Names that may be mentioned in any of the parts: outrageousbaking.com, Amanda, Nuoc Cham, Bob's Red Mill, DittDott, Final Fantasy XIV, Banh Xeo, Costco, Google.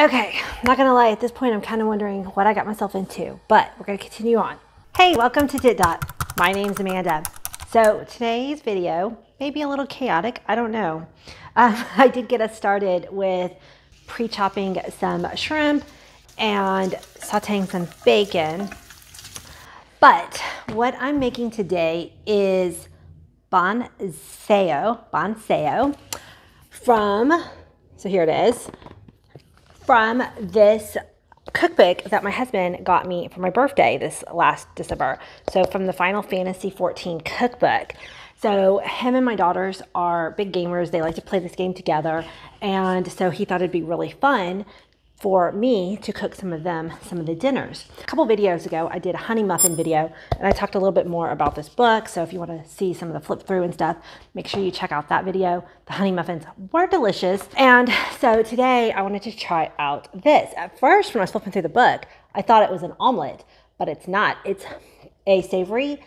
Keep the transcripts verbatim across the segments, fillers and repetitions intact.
Okay, I'm not gonna lie, at this point I'm kind of wondering what I got myself into, but we're gonna continue on. Hey, welcome to DittDott. My name's Amanda. So today's video may be a little chaotic, I don't know. Um, I did get us started with pre-chopping some shrimp and sauteing some bacon. But what I'm making today is Banh Xeo, Banh Xeo from, so here it is, from this cookbook that my husband got me for my birthday this last December. So from the Final Fantasy fourteen cookbook. So him and my daughters are big gamers. They like to play this game together. And so he thought it'd be really fun for me to cook some of them, some of the dinners. A couple videos ago, I did a honey muffin video and I talked a little bit more about this book. So if you want to see some of the flip through and stuff, make sure you check out that video. The honey muffins were delicious. And so today I wanted to try out this. At first, when I was flipping through the book, I thought it was an omelet, but it's not. It's a savory,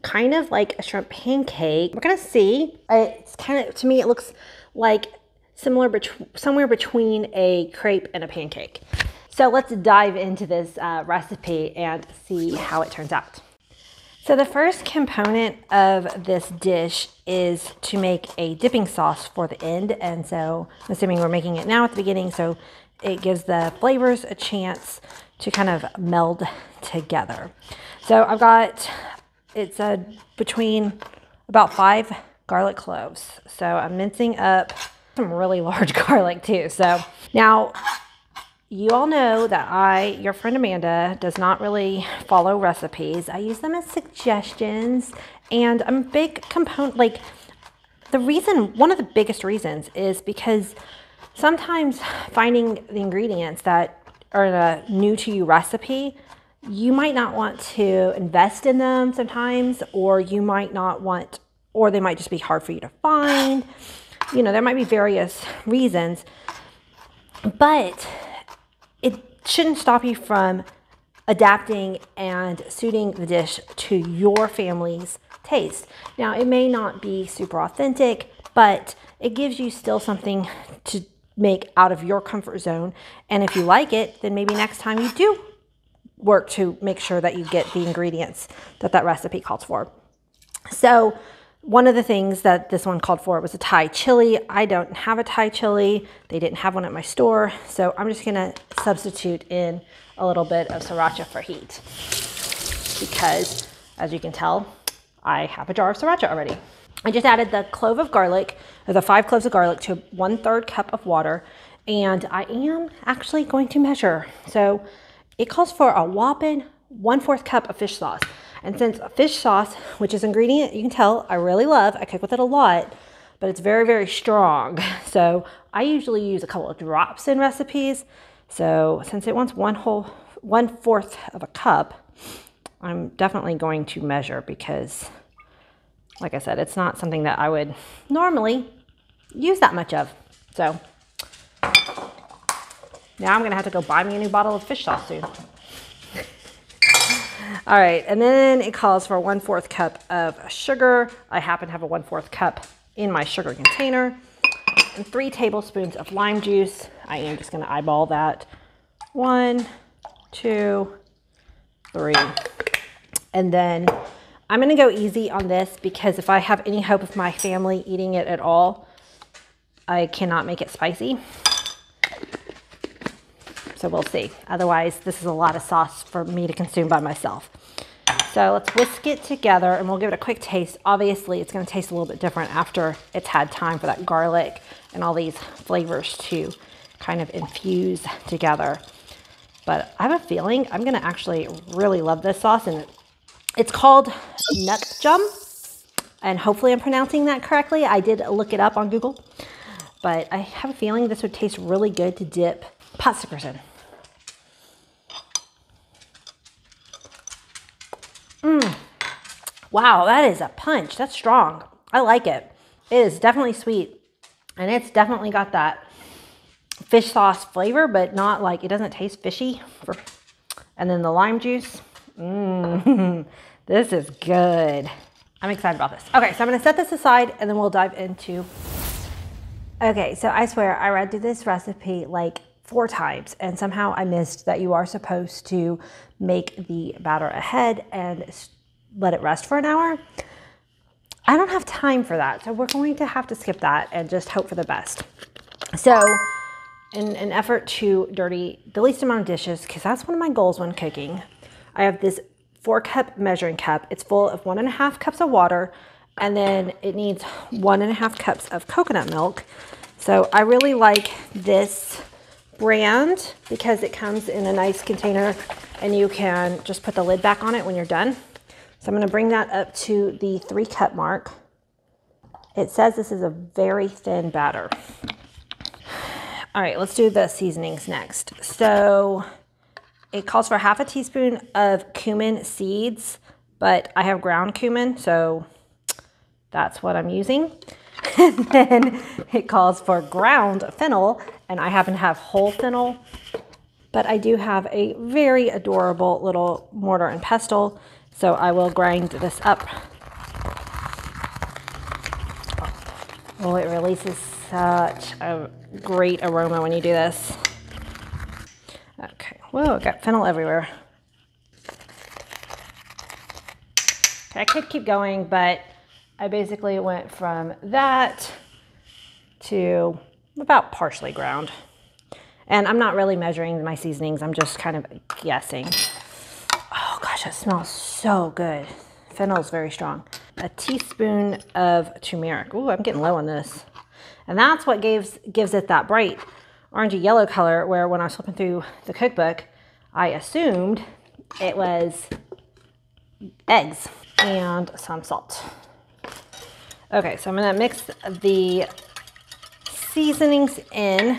kind of like a shrimp pancake. We're gonna see. It's kind of, to me, it looks like similar, bet somewhere between a crepe and a pancake. So let's dive into this uh, recipe and see how it turns out. So the first component of this dish is to make a dipping sauce for the end. And so I'm assuming we're making it now at the beginning, so it gives the flavors a chance to kind of meld together. So I've got, it's uh, between about five garlic cloves. So I'm mincing up some really large garlic too. So now you all know that I, your friend Amanda, does not really follow recipes. I use them as suggestions, and I'm a big component, like the reason, one of the biggest reasons is because sometimes finding the ingredients that are in a new to you recipe, you might not want to invest in them sometimes, or you might not want, or they might just be hard for you to find. You know, there might be various reasons, but it shouldn't stop you from adapting and suiting the dish to your family's taste. Now, it may not be super authentic, but it gives you still something to make out of your comfort zone. And if you like it, then maybe next time you do work to make sure that you get the ingredients that that recipe calls for. So one of the things that this one called for was a Thai chili. I don't have a Thai chili. They didn't have one at my store. So I'm just gonna substitute in a little bit of sriracha for heat, because as you can tell, I have a jar of sriracha already. I just added the clove of garlic, or the five cloves of garlic, to one third cup of water. And I am actually going to measure. So it calls for a whopping one fourth cup of fish sauce. And since fish sauce, which is an ingredient you can tell I really love, I cook with it a lot, but it's very, very strong. So I usually use a couple of drops in recipes. So since it wants one whole, one fourth of a cup, I'm definitely going to measure, because like I said, it's not something that I would normally use that much of. So now I'm gonna have to go buy me a new bottle of fish sauce soon. All right, and then it calls for one fourth cup of sugar. I happen to have a one fourth cup in my sugar container, and three tablespoons of lime juice. I am just gonna eyeball that. One, two, three. And then I'm gonna go easy on this, because if I have any hope of my family eating it at all, I cannot make it spicy. So we'll see. Otherwise, this is a lot of sauce for me to consume by myself. So let's whisk it together and we'll give it a quick taste. Obviously, it's gonna taste a little bit different after it's had time for that garlic and all these flavors to kind of infuse together. But I have a feeling I'm gonna actually really love this sauce, and it's called Nuoc Cham, and hopefully I'm pronouncing that correctly. I did look it up on Google, but I have a feeling this would taste really good to dip pot stickers in. Mm. Wow, that is a punch. That's strong. I like it. It is definitely sweet, and it's definitely got that fish sauce flavor, but not like, it doesn't taste fishy. And then the lime juice. Mm. This is good. I'm excited about this. Okay, so I'm gonna set this aside and then we'll dive into. Okay, so I swear I read through this recipe like four times, and somehow I missed that you are supposed to make the batter ahead and let it rest for an hour. I don't have time for that, so we're going to have to skip that and just hope for the best. So in an effort to dirty the least amount of dishes, because that's one of my goals when cooking, I have this four cup measuring cup. It's full of one and a half cups of water, and then it needs one and a half cups of coconut milk. So I really like this brand because it comes in a nice container and you can just put the lid back on it when you're done. So I'm going to bring that up to the three cup mark. It says this is a very thin batter. All right, let's do the seasonings next. So it calls for half a teaspoon of cumin seeds, but I have ground cumin, so that's what I'm using. And then it calls for ground fennel, and I happen to have whole fennel, but I do have a very adorable little mortar and pestle. So I will grind this up. Oh, it releases such a great aroma when you do this. Okay, whoa, I got fennel everywhere. Okay, I could keep going, but I basically went from that to about partially ground. And I'm not really measuring my seasonings, I'm just kind of guessing. Oh gosh, it smells so good. Fennel's very strong. A teaspoon of turmeric. Ooh, I'm getting low on this. And that's what gives, gives it that bright orangey yellow color, where when I was flipping through the cookbook, I assumed it was eggs and some salt. Okay, so I'm gonna mix the seasonings in,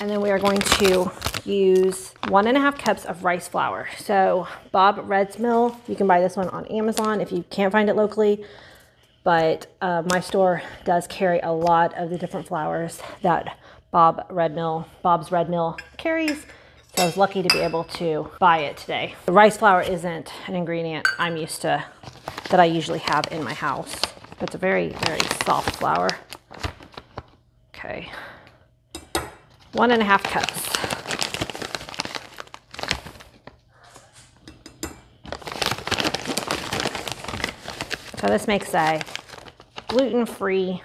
and then we are going to use one and a half cups of rice flour. So Bob's Red Mill, you can buy this one on Amazon if you can't find it locally, but uh, my store does carry a lot of the different flours that Bob's Red Mill, Bob's Red Mill carries. So I was lucky to be able to buy it today. The rice flour isn't an ingredient I'm used to, that I usually have in my house. But it's a very, very soft flour. Okay. One and a half cups. So this makes a gluten-free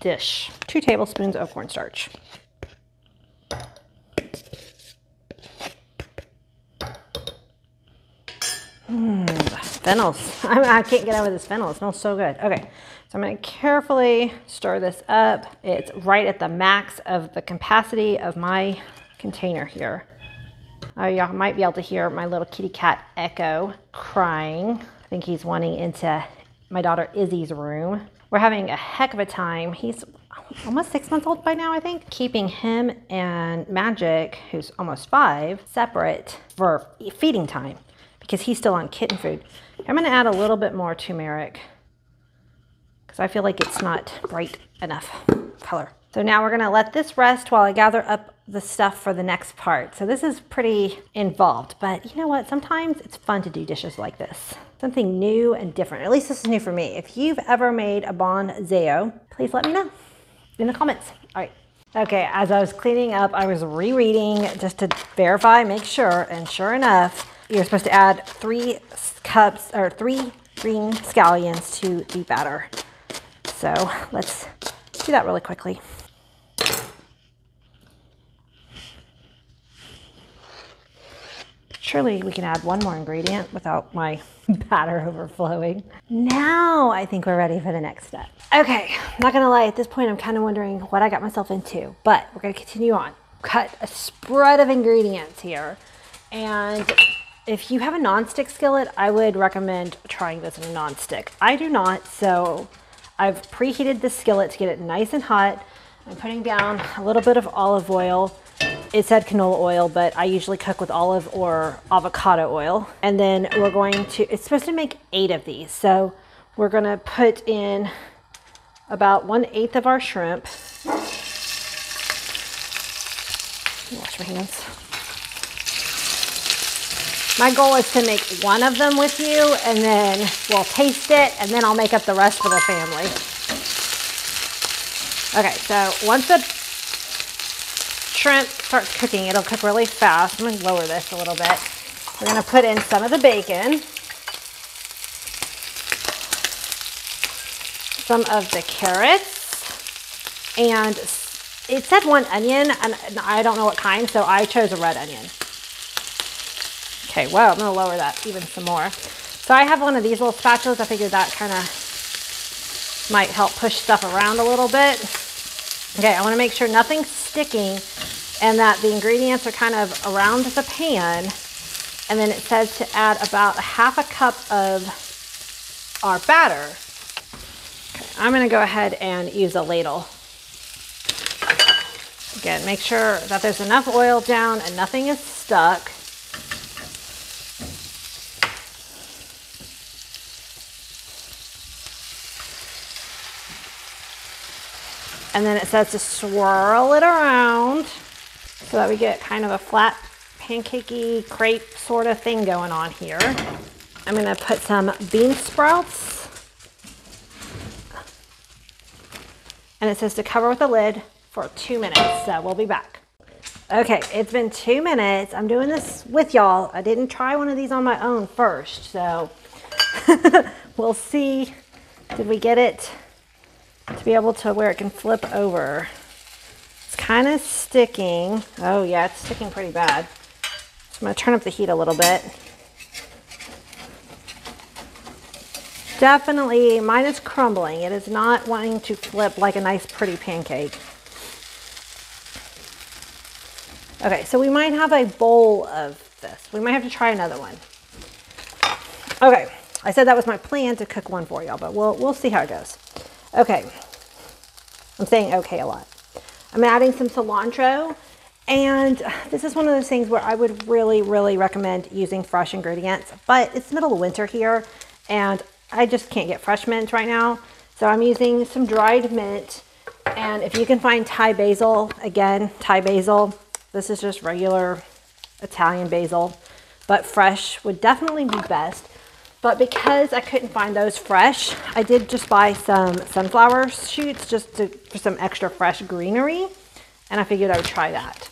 dish. Two tablespoons of cornstarch. Mmm, fennel. I'm, I can't get over this fennel. It smells so good. Okay, so I'm going to carefully stir this up. It's right at the max of the capacity of my container here. Oh, y'all might be able to hear my little kitty cat Echo crying. I think he's wanting into my daughter Izzy's room. We're having a heck of a time. He's almost six months old by now, I think. Keeping him and Magic, who's almost five, separate for feeding time because he's still on kitten food. I'm going to add a little bit more turmeric because I feel like it's not bright enough color. So now we're going to let this rest while I gather up the stuff for the next part. So this is pretty involved, but you know what? Sometimes it's fun to do dishes like this. Something new and different. At least this is new for me. If you've ever made a Banh Xeo, please let me know in the comments. All right. Okay, as I was cleaning up, I was rereading just to verify, make sure, and sure enough, you're supposed to add three cups or three green scallions to the batter. So let's do that really quickly. Surely we can add one more ingredient without my batter overflowing. Now I think we're ready for the next step. Okay, I'm not gonna lie, at this point I'm kind of wondering what I got myself into, but we're gonna continue on. Cut a spread of ingredients here, and if you have a non-stick skillet, I would recommend trying this in a non-stick. I do not, so I've preheated the skillet to get it nice and hot. I'm putting down a little bit of olive oil. It said canola oil, but I usually cook with olive or avocado oil. And then we're going to, it's supposed to make eight of these. So we're gonna put in about one eighth of our shrimp. Wash my hands. My goal is to make one of them with you, and then we'll taste it, and then I'll make up the rest for the family. Okay, so once the shrimp starts cooking, it'll cook really fast. I'm going to lower this a little bit. We're going to put in some of the bacon, some of the carrots, and it said one onion, and I don't know what kind, so I chose a red onion. Okay, wow, I'm going to lower that even some more. So I have one of these little spatulas. I figured that kind of might help push stuff around a little bit. Okay, I want to make sure nothing's sticking and that the ingredients are kind of around the pan. And then it says to add about a half a cup of our batter. Okay, I'm going to go ahead and use a ladle. Again, make sure that there's enough oil down and nothing is stuck. And then it says to swirl it around so that we get kind of a flat pancakey crepe sort of thing going on here. I'm going to put some bean sprouts. And it says to cover with a lid for two minutes, so we'll be back. Okay, it's been two minutes. I'm doing this with y'all. I didn't try one of these on my own first, so we'll see. Did we get it to be able to where it can flip over? It's kind of sticking. Oh yeah, it's sticking pretty bad. So I'm going to turn up the heat a little bit. Definitely, mine is crumbling. It is not wanting to flip like a nice pretty pancake. Okay, so we might have a bowl of this. We might have to try another one. Okay, I said that was my plan to cook one for y'all, but we'll, we'll see how it goes. Okay, I'm saying okay a lot. I'm adding some cilantro, and this is one of those things where I would really, really recommend using fresh ingredients, but it's the middle of winter here, and I just can't get fresh mint right now. So I'm using some dried mint, and if you can find Thai basil, again, Thai basil, this is just regular Italian basil, but fresh would definitely be best. But because I couldn't find those fresh, I did just buy some sunflower shoots just to, for some extra fresh greenery. And I figured I would try that.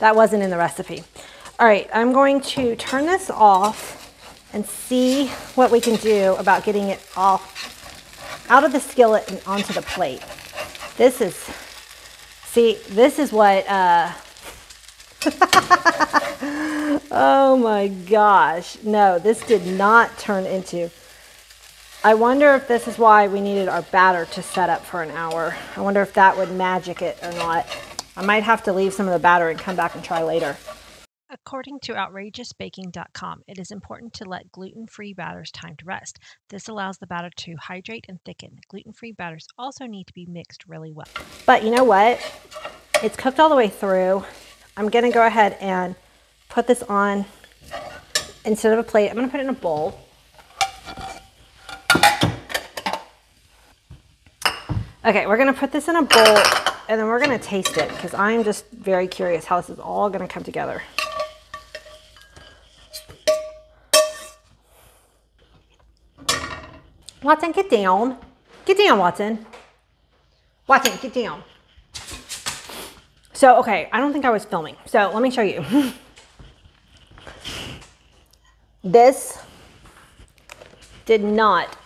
That wasn't in the recipe. All right, I'm going to turn this off and see what we can do about getting it off out of the skillet and onto the plate. This is, see, this is what... Uh, oh my gosh, no, this did not turn into. I wonder if this is why we needed our batter to set up for an hour. I wonder if that would magic it or not. I might have to leave some of the batter and come back and try later. According to outrageous baking dot com, it is important to let gluten-free batters time to rest. This allows the batter to hydrate and thicken. Gluten-free batters also need to be mixed really well. But you know what? It's cooked all the way through. I'm gonna go ahead and put this on, instead of a plate, I'm gonna put it in a bowl. Okay, we're gonna put this in a bowl and then we're gonna taste it because I'm just very curious how this is all gonna come together. Watson, get down. Get down, Watson. Watson, get down. So, okay, I don't think I was filming. So let me show you. This did not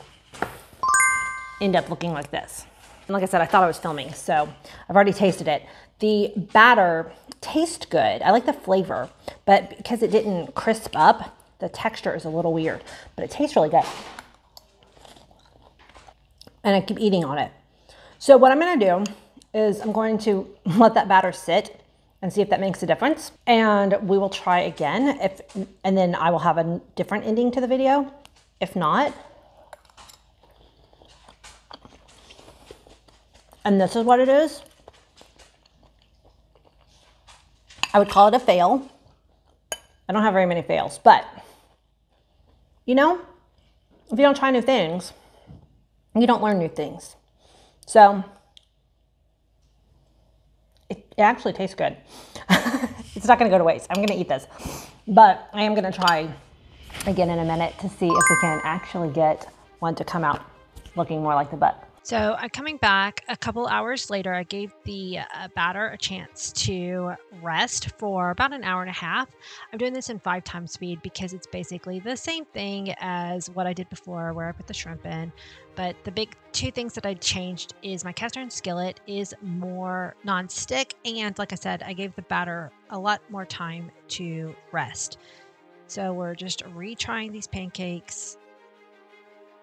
end up looking like this. And like I said, I thought I was filming, so I've already tasted it. The batter tastes good. I like the flavor, but because it didn't crisp up, the texture is a little weird, but it tastes really good. And I keep eating on it. So what I'm gonna do is I'm going to let that batter sit and see if that makes a difference. And we will try again, if, and then I will have a different ending to the video. If not, and this is what it is. I would call it a fail. I don't have very many fails, but you know, if you don't try new things, you don't learn new things. So, it actually tastes good. It's not going to go to waste. I'm going to eat this, but I am going to try again in a minute to see if we can actually get one to come out looking more like the butt. So uh, coming back a couple hours later, I gave the uh, batter a chance to rest for about an hour and a half. I'm doing this in five times speed because it's basically the same thing as what I did before where I put the shrimp in. But the big two things that I changed is my cast iron skillet is more non-stick. And like I said, I gave the batter a lot more time to rest. So we're just retrying these pancakes.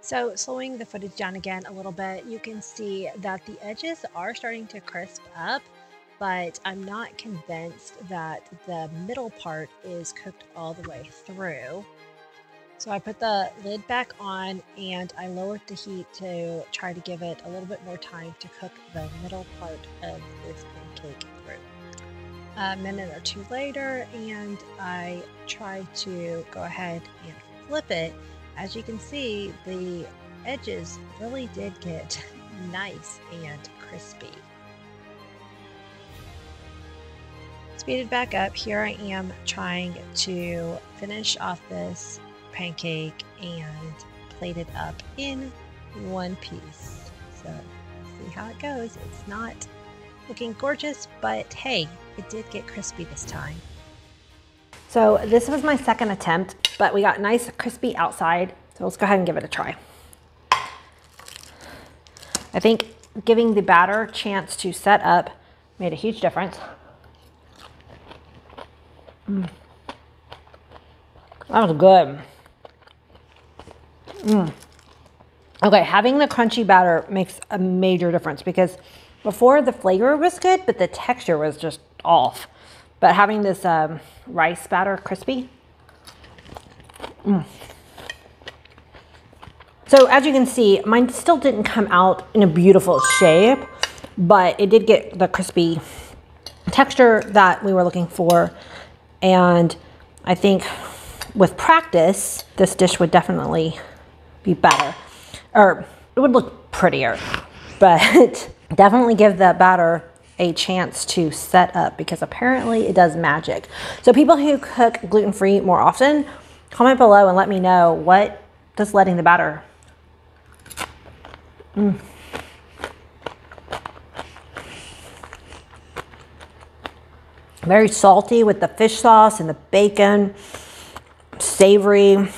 So slowing the footage down again a little bit, you can see that the edges are starting to crisp up, but I'm not convinced that the middle part is cooked all the way through. So I put the lid back on and I lowered the heat to try to give it a little bit more time to cook the middle part of this pancake through. A minute or two later, and I tried to go ahead and flip it. As you can see, the edges really did get nice and crispy. Speeded back up, here I am trying to finish off this pancake and plate it up in one piece. So, see how it goes. It's not looking gorgeous, but hey, it did get crispy this time. So this was my second attempt, but we got nice crispy outside. So let's go ahead and give it a try. I think giving the batter a chance to set up made a huge difference. Mm. That was good. Mm. Okay, having the crunchy batter makes a major difference because before the flavor was good, but the texture was just off. But having this um, rice batter crispy. Mm. So as you can see, mine still didn't come out in a beautiful shape, but it did get the crispy texture that we were looking for. And I think with practice, this dish would definitely be better, or it would look prettier, but definitely give that batter a chance to set up because apparently it does magic. So people who cook gluten-free more often, comment below and let me know what does letting the batter. Mm. Very salty with the fish sauce and the bacon, savory, and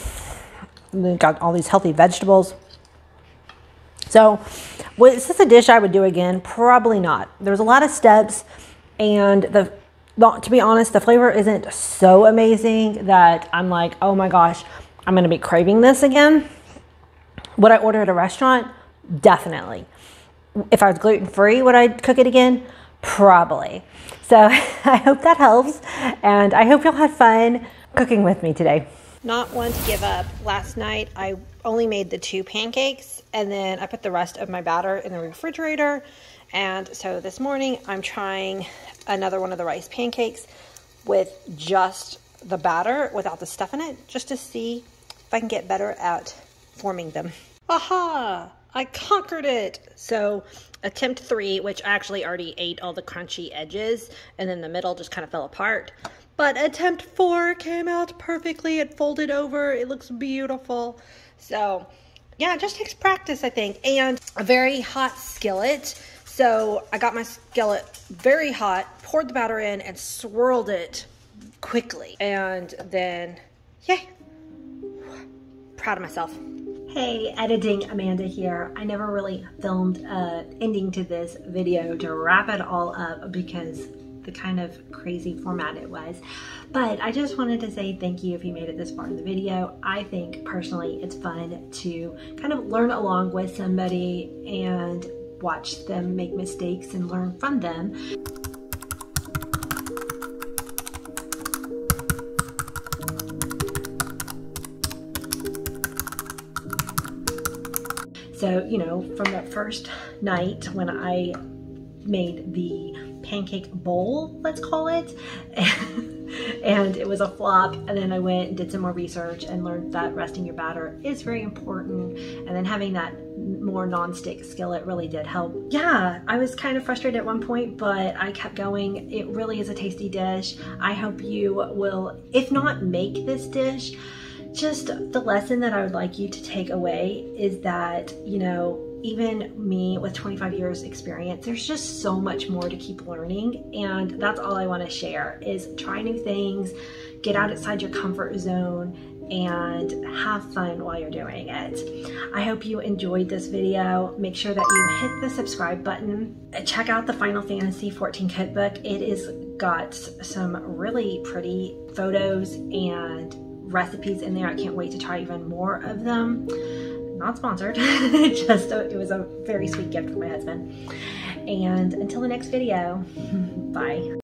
then got all these healthy vegetables. So well, is this a dish I would do again? Probably not. There's a lot of steps and the, to be honest, the flavor isn't so amazing that I'm like, oh my gosh, I'm going to be craving this again. Would I order at a restaurant? Definitely. If I was gluten-free, would I cook it again? Probably. So I hope that helps and I hope y'all had fun cooking with me today. Not one to give up. Last night, I only made the two pancakes and then I put the rest of my batter in the refrigerator. And so this morning I'm trying another one of the rice pancakes with just the batter without the stuff in it, just to see if I can get better at forming them. Aha! I conquered it! So attempt three, which I actually already ate all the crunchy edges and then the middle just kind of fell apart. But attempt four came out perfectly. It folded over. It looks beautiful. So yeah, it just takes practice, I think. And a very hot skillet. So I got my skillet very hot, poured the batter in and swirled it quickly. And then, yay, proud of myself. Hey, editing Amanda here. I never really filmed an ending to this video to wrap it all up because the kind of crazy format it was. But I just wanted to say thank you if you made it this far in the video. I think personally it's fun to kind of learn along with somebody and watch them make mistakes and learn from them. So, you know, from that first night when I made the pancake bowl, let's call it, and it was a flop, and then I went and did some more research and learned that resting your batter is very important, and then having that more non-stick skillet really did help. Yeah, I was kind of frustrated at one point, but I kept going. It really is a tasty dish. I hope you will, if not make this dish, just the lesson that I would like you to take away is that, you know, even me with twenty-five years experience, there's just so much more to keep learning. And that's all I want to share is try new things, get out outside your comfort zone, and have fun while you're doing it. I hope you enjoyed this video. Make sure that you hit the subscribe button. Check out the Final Fantasy fourteen cookbook. It has got some really pretty photos and recipes in there. I can't wait to try even more of them. Not sponsored, just a, it was a very sweet gift for my husband. And until the next video, bye.